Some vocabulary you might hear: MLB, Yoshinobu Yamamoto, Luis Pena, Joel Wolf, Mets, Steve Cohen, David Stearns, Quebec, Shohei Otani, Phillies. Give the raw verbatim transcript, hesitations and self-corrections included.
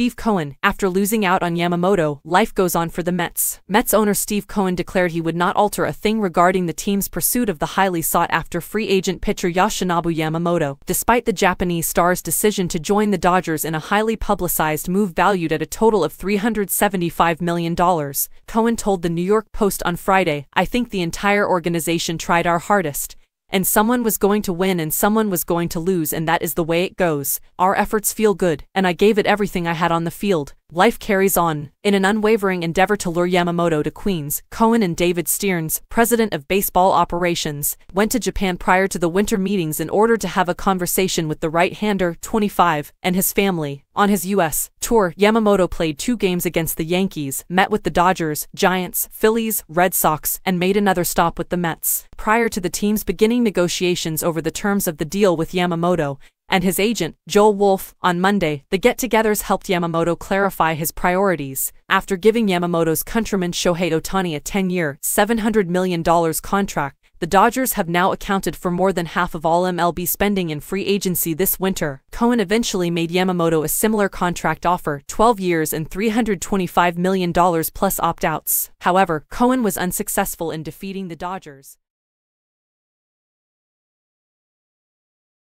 Steve Cohen. After losing out on Yamamoto, life goes on for the Mets. Mets owner Steve Cohen declared he would not alter a thing regarding the team's pursuit of the highly sought-after free agent pitcher Yoshinobu Yamamoto, despite the Japanese star's decision to join the Dodgers in a highly publicized move valued at a total of three hundred seventy-five million dollars. Cohen told the New York Post on Friday, "I think the entire organization tried our hardest, and someone was going to win and someone was going to lose, and that is the way it goes. Our efforts feel good, and I gave it everything I had on the field. Life carries on." In an unwavering endeavor to lure Yamamoto to Queens, Cohen and David Stearns, president of baseball operations, went to Japan prior to the winter meetings in order to have a conversation with the right-hander, twenty-five, and his family. On his U S tour, Yamamoto played two games against the Yankees, met with the Dodgers, Giants, Phillies, Red Sox, and made another stop with the Mets. Prior to the teams beginning negotiations over the terms of the deal with Yamamoto and his agent, Joel Wolf, on Monday, the get-togethers helped Yamamoto clarify his priorities. After giving Yamamoto's countryman Shohei Otani a ten-year, seven hundred million dollars contract, the Dodgers have now accounted for more than half of all M L B spending in free agency this winter. Cohen eventually made Yamamoto a similar contract offer, twelve years and three hundred twenty-five million dollars plus opt-outs. However, Cohen was unsuccessful in defeating the Dodgers.